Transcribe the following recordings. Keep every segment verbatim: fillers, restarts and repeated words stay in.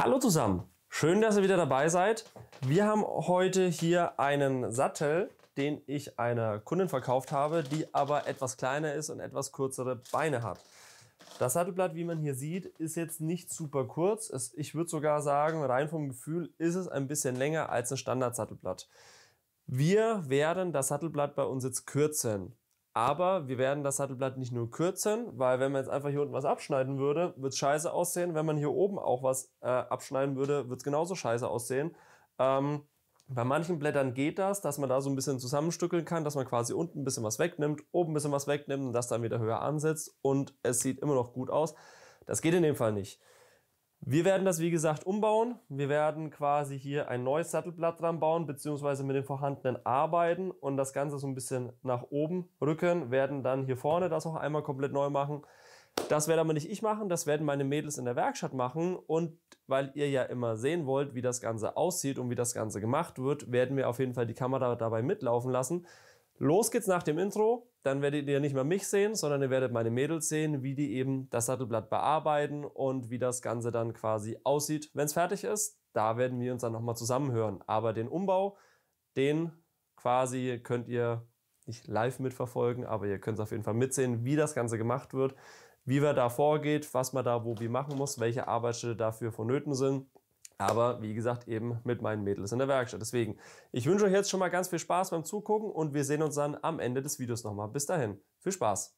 Hallo zusammen, schön, dass ihr wieder dabei seid. Wir haben heute hier einen Sattel, den ich einer Kundin verkauft habe, die aber etwas kleiner ist und etwas kürzere Beine hat. Das Sattelblatt, wie man hier sieht, ist jetzt nicht super kurz. Es, ich würde sogar sagen, rein vom Gefühl ist es ein bisschen länger als ein Standardsattelblatt. Wir werden das Sattelblatt bei uns jetzt kürzen. Aber wir werden das Sattelblatt nicht nur kürzen, weil wenn man jetzt einfach hier unten was abschneiden würde, wird es scheiße aussehen. Wenn man hier oben auch was äh, abschneiden würde, wird es genauso scheiße aussehen. Ähm, bei manchen Blättern geht das, dass man da so ein bisschen zusammenstückeln kann, dass man quasi unten ein bisschen was wegnimmt, oben ein bisschen was wegnimmt und das dann wieder höher ansetzt und es sieht immer noch gut aus. Das geht in dem Fall nicht. Wir werden das, wie gesagt, umbauen. Wir werden quasi hier ein neues Sattelblatt dran bauen, beziehungsweise mit den vorhandenen arbeiten und das Ganze so ein bisschen nach oben rücken, werden dann hier vorne das auch einmal komplett neu machen. Das werde aber nicht ich machen, das werden meine Mädels in der Werkstatt machen und weil ihr ja immer sehen wollt, wie das Ganze aussieht und wie das Ganze gemacht wird, werden wir auf jeden Fall die Kamera dabei mitlaufen lassen. Los geht's nach dem Intro, dann werdet ihr nicht mehr mich sehen, sondern ihr werdet meine Mädels sehen, wie die eben das Sattelblatt bearbeiten und wie das Ganze dann quasi aussieht, wenn es fertig ist. Da werden wir uns dann nochmal zusammenhören. Aber den Umbau, den quasi könnt ihr nicht live mitverfolgen, aber ihr könnt es auf jeden Fall mitsehen, wie das Ganze gemacht wird, wie man da vorgeht, was man da wo wie machen muss, welche Arbeitsschritte dafür vonnöten sind. Aber wie gesagt, eben mit meinen Mädels in der Werkstatt. Deswegen, ich wünsche euch jetzt schon mal ganz viel Spaß beim Zugucken und wir sehen uns dann am Ende des Videos nochmal. Bis dahin, viel Spaß!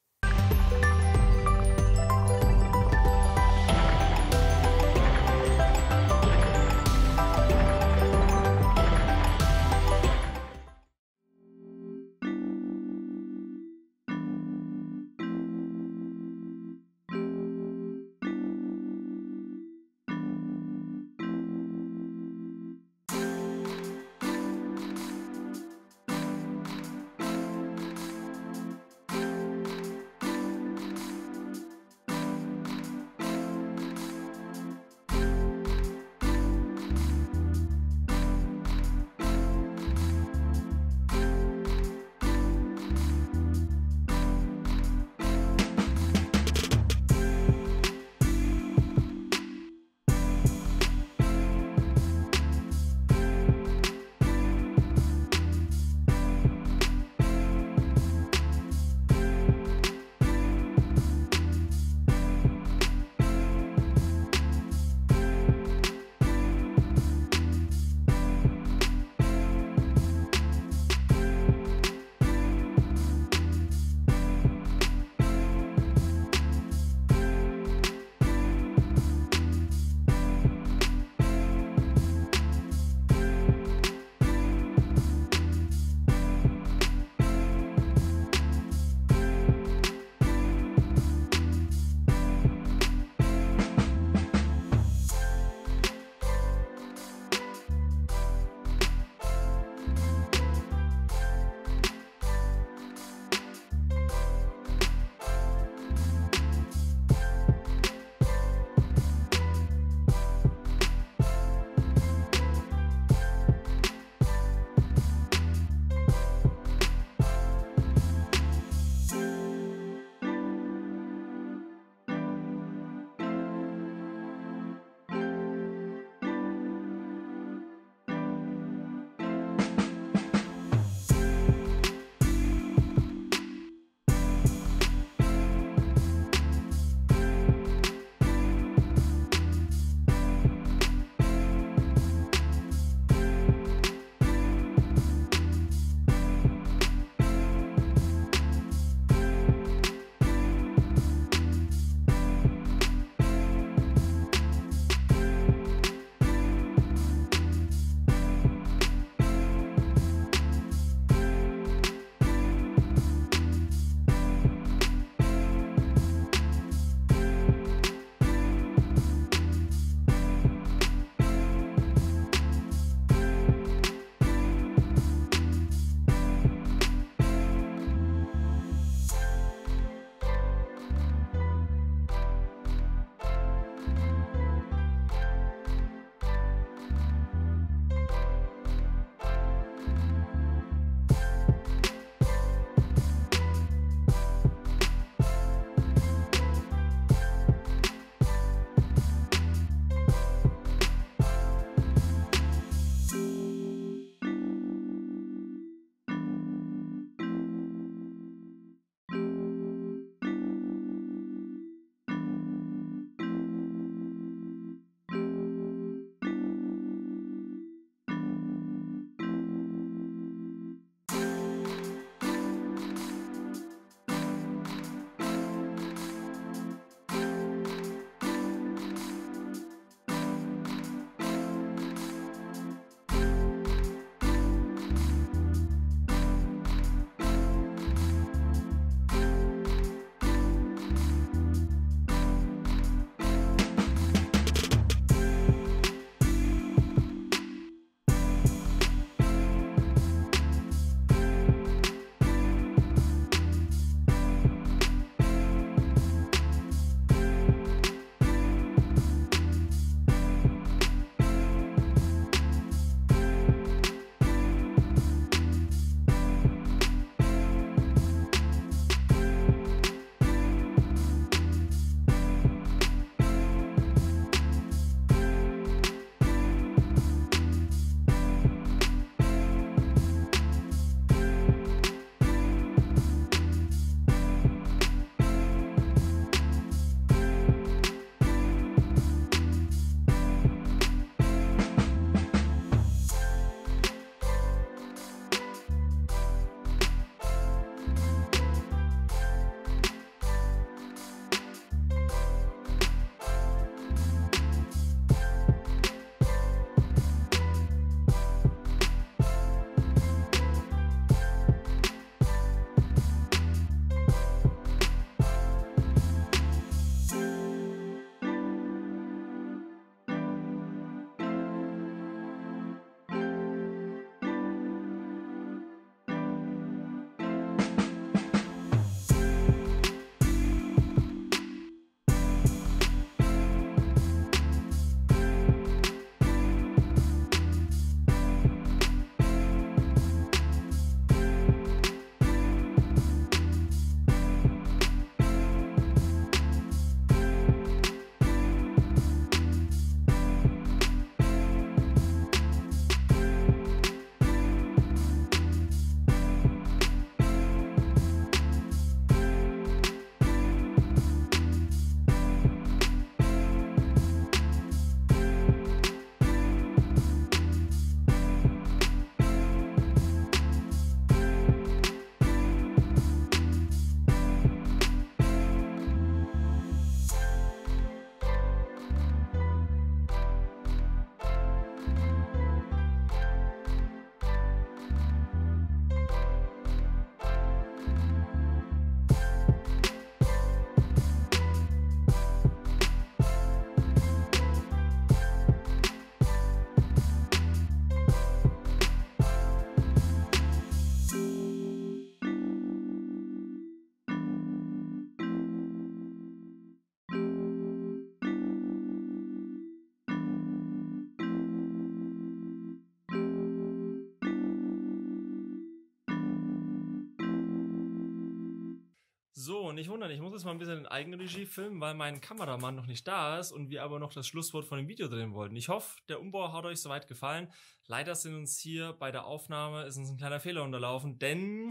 So, nicht wundern, ich muss jetzt mal ein bisschen in Eigenregie filmen, weil mein Kameramann noch nicht da ist und wir aber noch das Schlusswort von dem Video drehen wollten. Ich hoffe, der Umbau hat euch soweit gefallen. Leider sind uns hier bei der Aufnahme ist uns ein kleiner Fehler unterlaufen, denn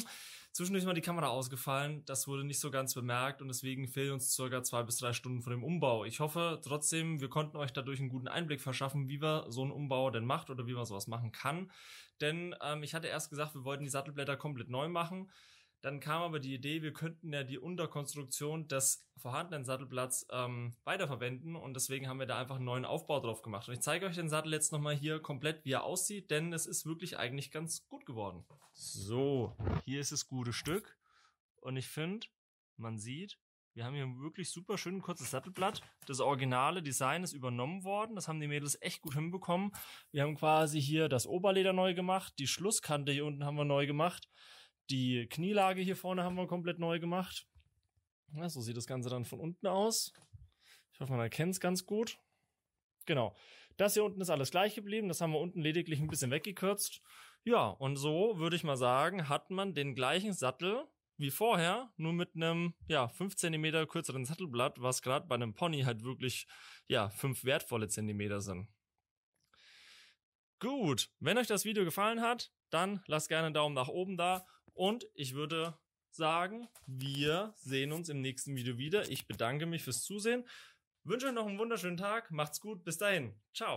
zwischendurch ist mal die Kamera ausgefallen. Das wurde nicht so ganz bemerkt und deswegen fehlen uns circa zwei bis drei Stunden von dem Umbau. Ich hoffe trotzdem, wir konnten euch dadurch einen guten Einblick verschaffen, wie man so einen Umbau denn macht oder wie man sowas machen kann. Denn ähm, ich hatte erst gesagt, wir wollten die Sattelblätter komplett neu machen. Dann kam aber die Idee, wir könnten ja die Unterkonstruktion des vorhandenen Sattelblatts ähm, weiterverwenden und deswegen haben wir da einfach einen neuen Aufbau drauf gemacht. Und ich zeige euch den Sattel jetzt nochmal hier komplett, wie er aussieht, denn es ist wirklich eigentlich ganz gut geworden. So, hier ist das gute Stück und ich finde, man sieht, wir haben hier ein wirklich super schön kurzes Sattelblatt. Das originale Design ist übernommen worden. Das haben die Mädels echt gut hinbekommen. Wir haben quasi hier das Oberleder neu gemacht, die Schlusskante hier unten haben wir neu gemacht. Die Knielage hier vorne haben wir komplett neu gemacht. Ja, so sieht das Ganze dann von unten aus. Ich hoffe, man erkennt es ganz gut. Genau. Das hier unten ist alles gleich geblieben. Das haben wir unten lediglich ein bisschen weggekürzt. Ja, und so würde ich mal sagen, hat man den gleichen Sattel wie vorher, nur mit einem ja fünf Zentimeter kürzeren Sattelblatt, was gerade bei einem Pony halt wirklich ja fünf wertvolle Zentimeter sind. Gut, wenn euch das Video gefallen hat, dann lasst gerne einen Daumen nach oben da. Und ich würde sagen, wir sehen uns im nächsten Video wieder. Ich bedanke mich fürs Zusehen. Wünsche euch noch einen wunderschönen Tag. Macht's gut. Bis dahin. Ciao.